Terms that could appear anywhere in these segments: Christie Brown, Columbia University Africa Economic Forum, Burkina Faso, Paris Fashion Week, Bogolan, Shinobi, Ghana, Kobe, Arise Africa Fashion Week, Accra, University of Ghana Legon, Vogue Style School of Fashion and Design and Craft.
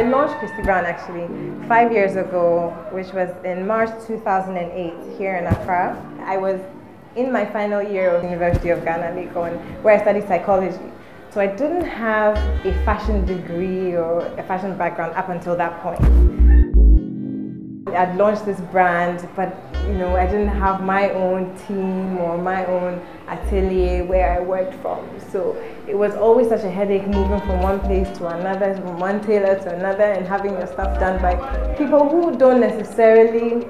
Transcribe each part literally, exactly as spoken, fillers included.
I launched Christie Brown actually five years ago, which was in March two thousand eight here in Accra. I was in my final year of University of Ghana Legon, where I studied psychology. So I didn't have a fashion degree or a fashion background up until that point. I'd launched this brand, but you know, I didn't have my own team or my own atelier where I worked from. So it was always such a headache moving from one place to another, from one tailor to another, and having your stuff done by people who don't necessarily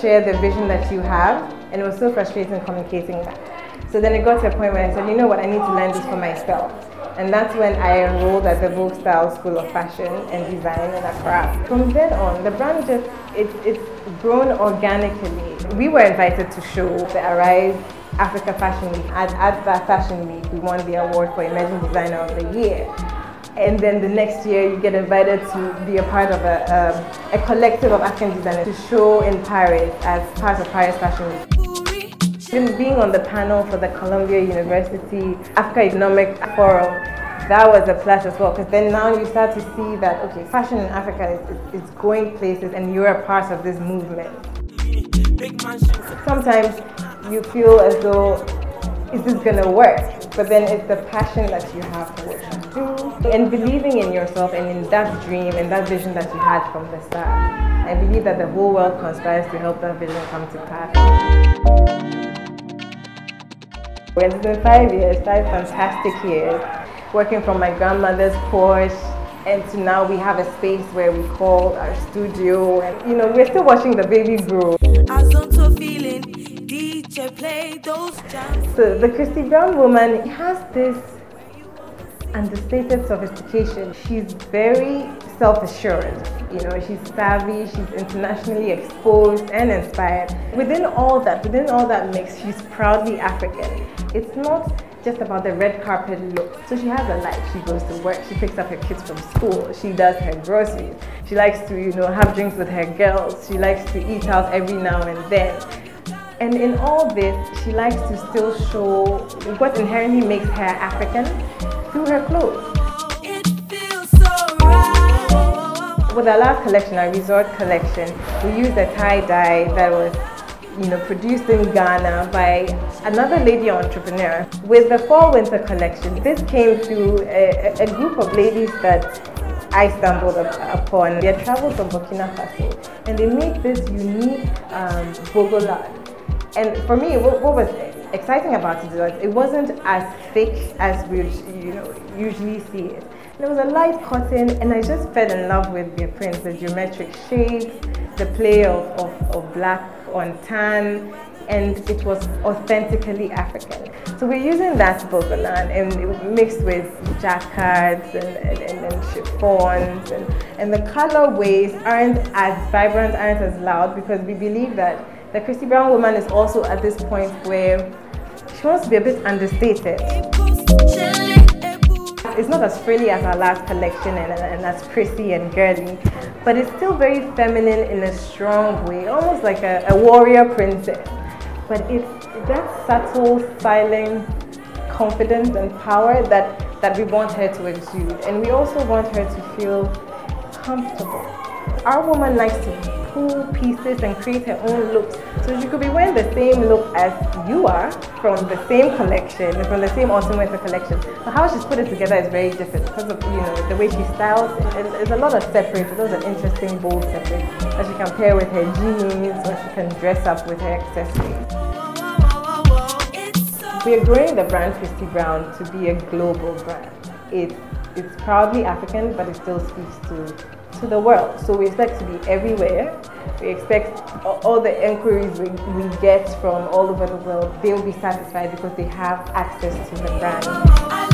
share the vision that you have. And it was so frustrating communicating that. So then it got to a point where I said, you know what, I need to learn this for myself. And that's when I enrolled at the Vogue Style School of Fashion and Design and Craft. From then on, the brand just, it, it's grown organically. We were invited to show the Arise Africa Fashion Week. And at that Fashion Week, we won the award for Emerging Designer of the Year. And then the next year, you get invited to be a part of a, a, a collective of African designers to show in Paris as part of Paris Fashion Week. Being on the panel for the Columbia University Africa Economic Forum, that was a plus as well, because then now you start to see that, okay, fashion in Africa is, is, is going places and you're a part of this movement. Sometimes you feel as though, is this going to work? But then it's the passion that you have for what you do and believing in yourself and in that dream and that vision that you had from the start. I believe that the whole world conspires to help that vision come to pass. It's been five years, five fantastic years, working from my grandmother's porch, and to now we have a space where we call our studio, and you know, we're still watching the baby grow. So the Christie Brown woman has this understated sophistication. She's very self-assured, you know, she's savvy, she's internationally exposed and inspired. Within all that, within all that mix, she's proudly African. It's not just about the red carpet look. So she has a life, she goes to work, she picks up her kids from school, she does her groceries, she likes to, you know, have drinks with her girls, she likes to eat out every now and then. And in all this, she likes to still show what inherently makes her African through her clothes. It feels so right. With our last collection, our resort collection, we used a tie-dye that was, you know, produced in Ghana by another lady entrepreneur. With the fall-winter collection, this came through a, a group of ladies that I stumbled upon. They had traveled from Burkina Faso, and they made this unique um, Bogolan. And for me, what, what was exciting about it was it wasn't as thick as we, you know, usually see it. And it was a light cotton, and I just fell in love with the prints, the geometric shapes, the play of, of, of black on tan, and it was authentically African. So we're using that Bogolan and mixed with jacquards and, and, and, and chiffons, and, and the colorways aren't as vibrant, aren't as loud, because we believe that the Christie Brown woman is also at this point where she wants to be a bit understated. It's not as frilly as our last collection and, and as prissy and girly, but it's still very feminine in a strong way, almost like a, a warrior princess. But it's that subtle, silent confidence and power that, that we want her to exude. And we also want her to feel comfortable. Our woman likes to pull pieces and create her own looks. So she could be wearing the same look as you are from the same collection, from the same autumn winter collection. But how she's put it together is very different because of, you know, the way she styles. There's a lot of separates, those are interesting bold separates that she can pair with her jeans, or she can dress up with her accessories. We are growing the brand Christie Brown to be a global brand. It, it's proudly African, but it still speaks to to the world. So we expect to be everywhere. We expect all the inquiries we, we get from all over the world, they'll be satisfied because they have access to the brand.